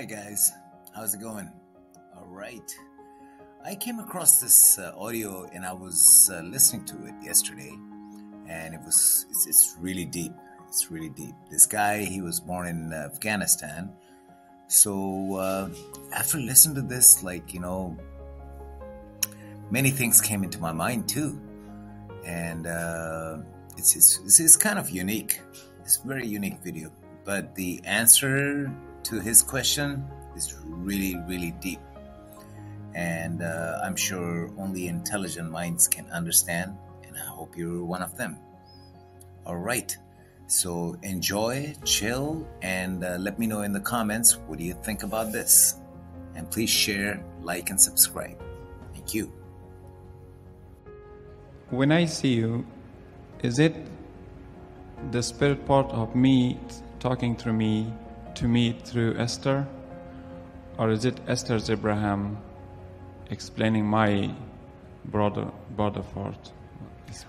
Hi guys, how's it going? Alright, I came across this audio and I was listening to it yesterday, and it's really deep. It's really deep. This guy, he was born in Afghanistan, so after listening to this, like, you know, many things came into my mind too, and it's kind of unique. It's a very unique video, but the answer to his question is really deep, and I'm sure only intelligent minds can understand, and I hope you're one of them. All right, so enjoy, chill, and let me know in the comments, what do you think about this? And please share, like, and subscribe. Thank you. When I see you, is it the spirit part of me talking through me to me through Esther, or is it Esther's Abraham explaining my broader thought?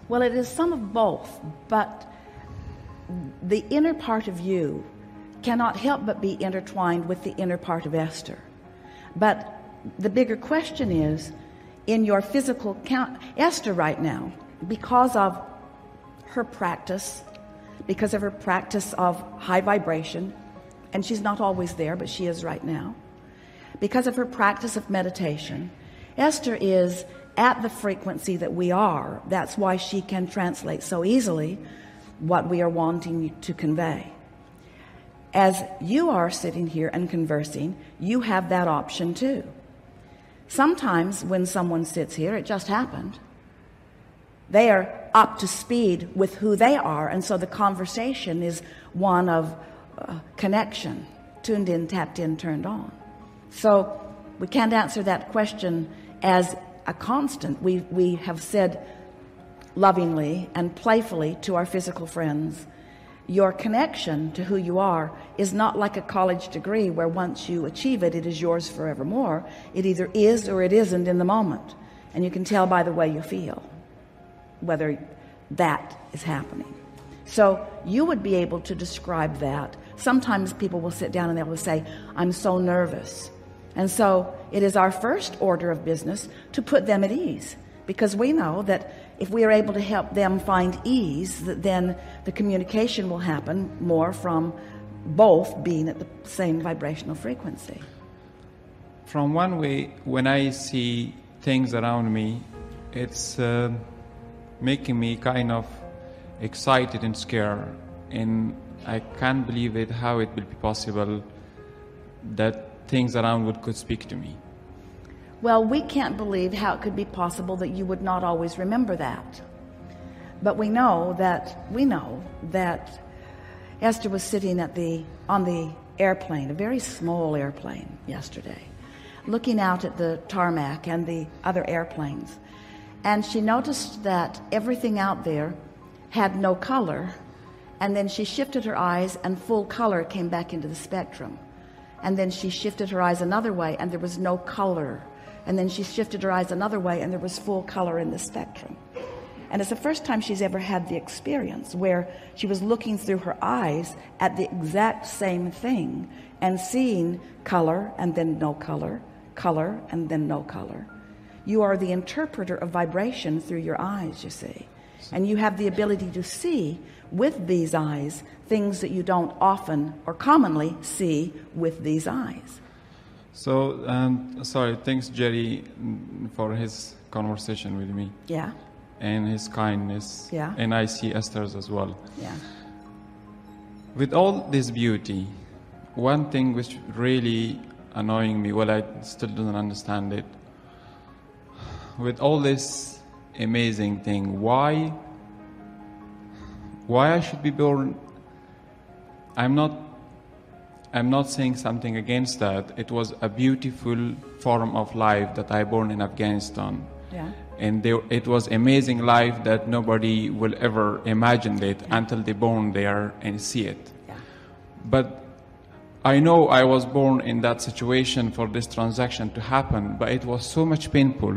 Well, it is some of both, but the inner part of you cannot help but be intertwined with the inner part of Esther. But the bigger question is, in your physical Esther right now, because of her practice of high vibration, and she's not always there, but she is right now, because of her practice of meditation, Esther is at the frequency that we are. That's why she can translate so easily what we are wanting to convey. As you are sitting here and conversing, you have that option too. Sometimes when someone sits here, it just happened, they are up to speed with who they are, and so the conversation is one of connection, tuned in, tapped in, turned on. So we can't answer that question as a constant. We have said lovingly and playfully to our physical friends, your connection to who you are is not like a college degree where once you achieve it, it is yours forevermore. It either is or it isn't in the moment, and you can tell by the way you feel whether that is happening. So you would be able to describe that. Sometimes people will sit down and they will say, I'm so nervous. And so it is our first order of business to put them at ease, because we know that if we are able to help them find ease, then the communication will happen more from both being at the same vibrational frequency. From one way, when I see things around me, it's making me kind of excited and scared, and I can't believe it, how it will be possible that things around could speak to me. Well, we can't believe how it could be possible that you would not always remember that. But we know that Esther was sitting on the airplane, a very small airplane yesterday, looking out at the tarmac and the other airplanes. And she noticed that everything out there had no color, and then she shifted her eyes and full color came back into the spectrum, and then she shifted her eyes another way and there was no color, and then she shifted her eyes another way and there was full color in the spectrum. And it's the first time she's ever had the experience where she was looking through her eyes at the exact same thing and seeing color and then no color, color and then no color. You are the interpreter of vibration through your eyes, you see. And you have the ability to see with these eyes things that you don't often or commonly see with these eyes. So, sorry, thanks Jerry for his conversation with me. Yeah. And his kindness. Yeah. And I see Esther's as well. Yeah. With all this beauty, one thing which really annoying me, well, I still don't understand it, with all this amazing thing, why I should be born? I'm not saying something against that. It was a beautiful form of life that I born in Afghanistan. Yeah. And it was amazing life that nobody will ever imagine it. Yeah. Until they born there and see it. Yeah. But I know I was born in that situation for this transaction to happen, but it was so much painful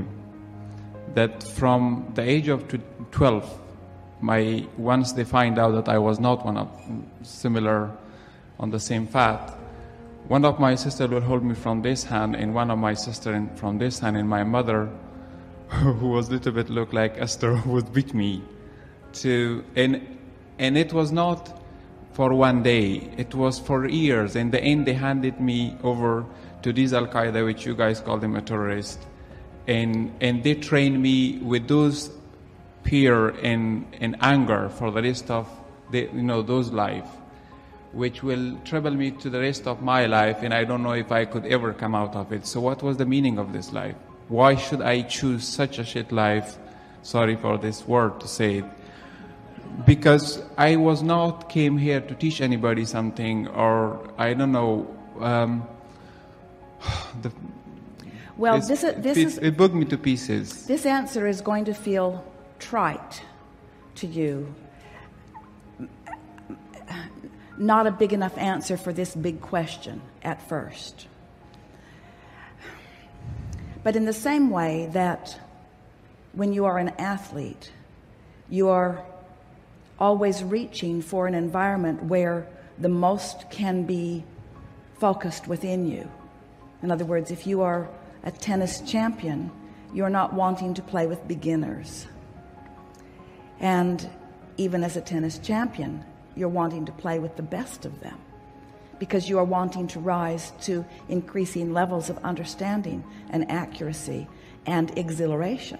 that from the age of 12, once they find out that I was not one of similar on the same path, One of my sisters will hold me from this hand, and one of my sisters from this hand, and my mother, who was a little bit looked like Esther, would beat me. And it was not for one day, it was for years. In the end, they handed me over to these Al Qaeda, which you guys call them a terrorist, and they trained me with those fear and anger for the rest of those life, which will trouble me to the rest of my life, and I don't know if I could ever come out of it. So what was the meaning of this life? Why should I choose such a shit life? Sorry for this word to say it. Because I was not came here to teach anybody something, or I don't know. Well, this is it broke me to pieces. This answer is going to feel trite to you. Not a big enough answer for this big question at first. But in the same way that when you are an athlete, you are always reaching for an environment where the most can be focused within you. In other words, if you are a tennis champion, you're not wanting to play with beginners. And even as a tennis champion, you're wanting to play with the best of them, because you are wanting to rise to increasing levels of understanding and accuracy and exhilaration.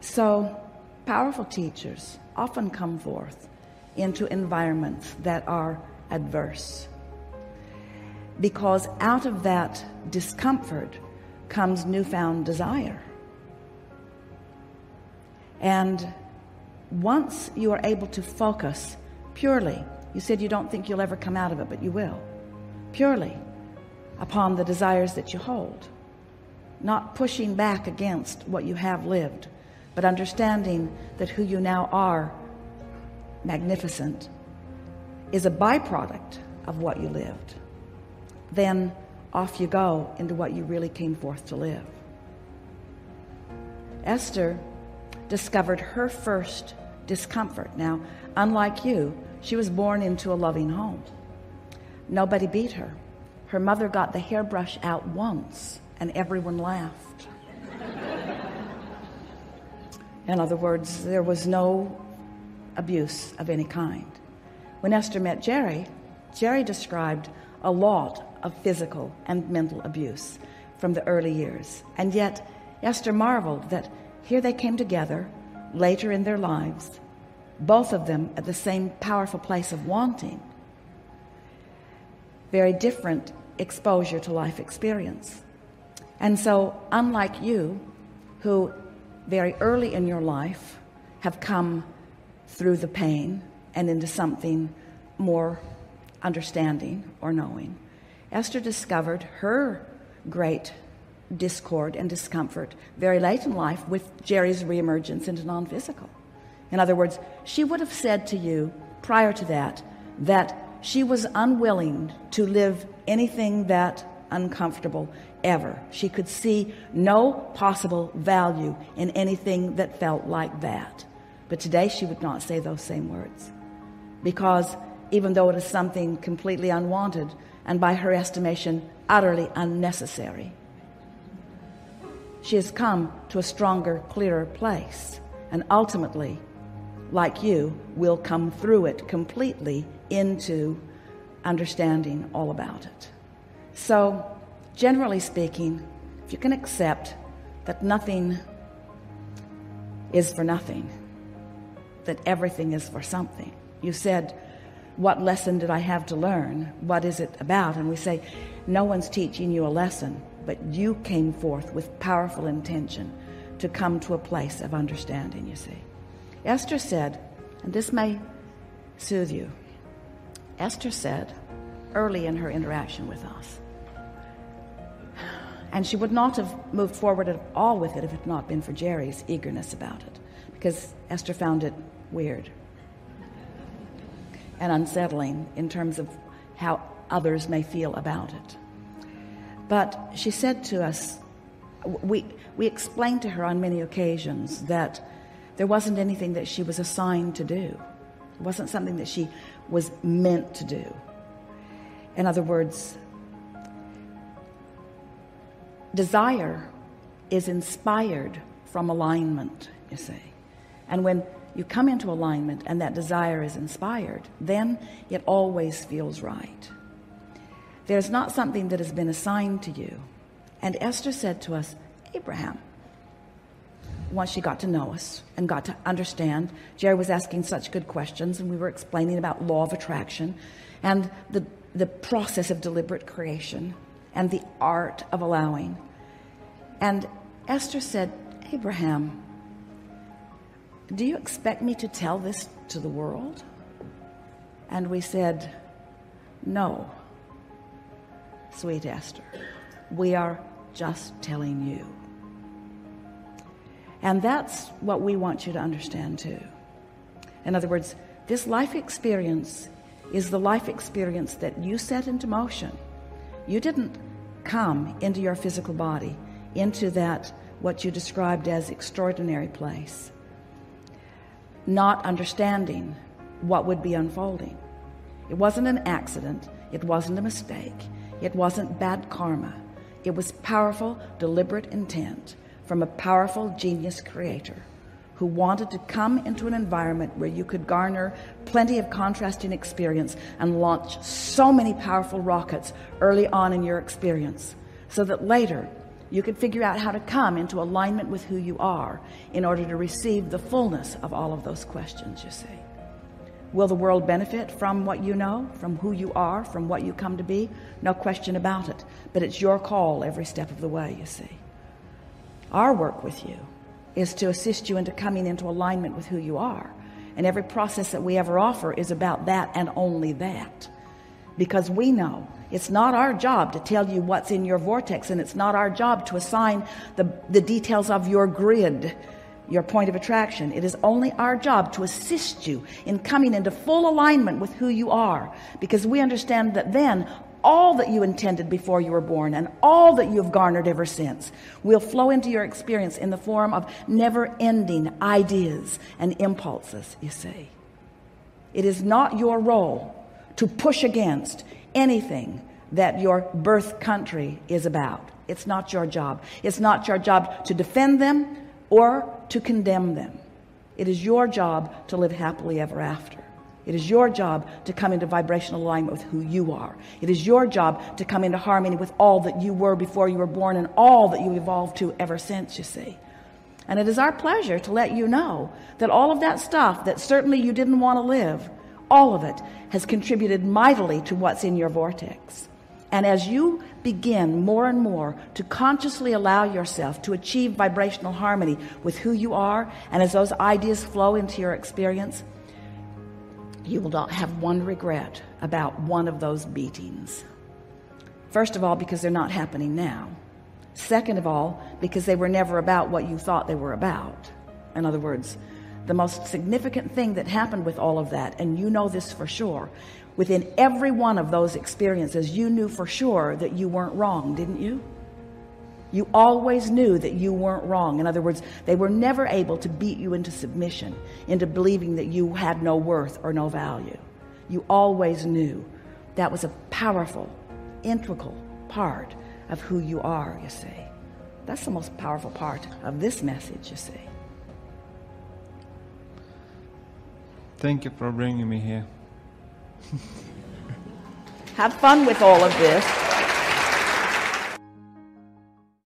So powerful teachers often come forth into environments that are adverse, because out of that discomfort comes newfound desire. And once you are able to focus purely, you said you don't think you'll ever come out of it, but you will, purely upon the desires that you hold, not pushing back against what you have lived, but understanding that who you now are, magnificent, is a byproduct of what you lived, then off you go into what you really came forth to live. Esther discovered her first discomfort. Now, unlike you, she was born into a loving home. Nobody beat her. Her mother got the hairbrush out once and everyone laughed. In other words, there was no abuse of any kind. When Esther met Jerry, Jerry described a lot of physical and mental abuse from the early years. And yet Esther marveled that here they came together later in their lives, both of them at the same powerful place of wanting. Very different exposure to life experience. And so, unlike you, who very early in your life have come through the pain and into something more understanding or knowing, Esther discovered her great discord and discomfort very late in life with Jerry's reemergence into non-physical. In other words, she would have said to you prior to that, that she was unwilling to live anything that uncomfortable ever. She could see no possible value in anything that felt like that. But today she would not say those same words, because even though it is something completely unwanted and by her estimation utterly unnecessary, she has come to a stronger, clearer place, and ultimately, like you, will come through it completely into understanding all about it. So, generally speaking, if you can accept that nothing is for nothing, that everything is for something. You said, what lesson did I have to learn? What is it about? And we say, no one's teaching you a lesson, but you came forth with powerful intention to come to a place of understanding, you see. Esther said, and this may soothe you, Esther said early in her interaction with us, and she would not have moved forward at all with it if it had not been for Jerry's eagerness about it, because Esther found it weird and unsettling in terms of how others may feel about it. But she said to us, we explained to her on many occasions that there wasn't anything that she was assigned to do. It wasn't something that she was meant to do. In other words, desire is inspired from alignment, you see. And when you come into alignment and that desire is inspired, then it always feels right. There's not something that has been assigned to you. And Esther said to us, Abraham, once she got to know us and got to understand, Jerry was asking such good questions, and we were explaining about law of attraction and the process of deliberate creation and the art of allowing. And Esther said, Abraham, do you expect me to tell this to the world? And we said, no, sweet Esther, we are just telling you. And that's what we want you to understand too. In other words, this life experience is the life experience that you set into motion. You didn't come into your physical body, into that what you described as extraordinary place, not understanding what would be unfolding. It wasn't an accident. It wasn't a mistake. It wasn't bad karma. It was powerful, deliberate intent from a powerful genius creator who wanted to come into an environment where you could garner plenty of contrasting experience and launch so many powerful rockets early on in your experience so that later you could figure out how to come into alignment with who you are in order to receive the fullness of all of those questions, you see. Will the world benefit from what you know, from who you are, from what you come to be? No question about it. But it's your call every step of the way, you see. Our work with you is to assist you into coming into alignment with who you are. And every process that we ever offer is about that and only that. Because we know it's not our job to tell you what's in your vortex, and it's not our job to assign the details of your grid, your point of attraction. It is only our job to assist you in coming into full alignment with who you are, because we understand that then all that you intended before you were born and all that you've garnered ever since will flow into your experience in the form of never-ending ideas and impulses, you see. It is not your role to push against anything that your birth country is about. It's not your job. It's not your job to defend them or to condemn them. It is your job to live happily ever after. It is your job to come into vibrational alignment with who you are. It is your job to come into harmony with all that you were before you were born and all that you evolved to ever since, you see. And it is our pleasure to let you know that all of that stuff that certainly you didn't want to live, all of it has contributed mightily to what's in your vortex. And as you begin more and more to consciously allow yourself to achieve vibrational harmony with who you are, and as those ideas flow into your experience, you will not have one regret about one of those beatings. First of all, because they're not happening now. Second of all, because they were never about what you thought they were about. In other words, the most significant thing that happened with all of that, and you know this for sure, within every one of those experiences, you knew for sure that you weren't wrong, didn't you? You always knew that you weren't wrong. In other words, they were never able to beat you into submission, into believing that you had no worth or no value. You always knew. That was a powerful, integral part of who you are, you see. That's the most powerful part of this message, you see. Thank you for bringing me here. Have fun with all of this.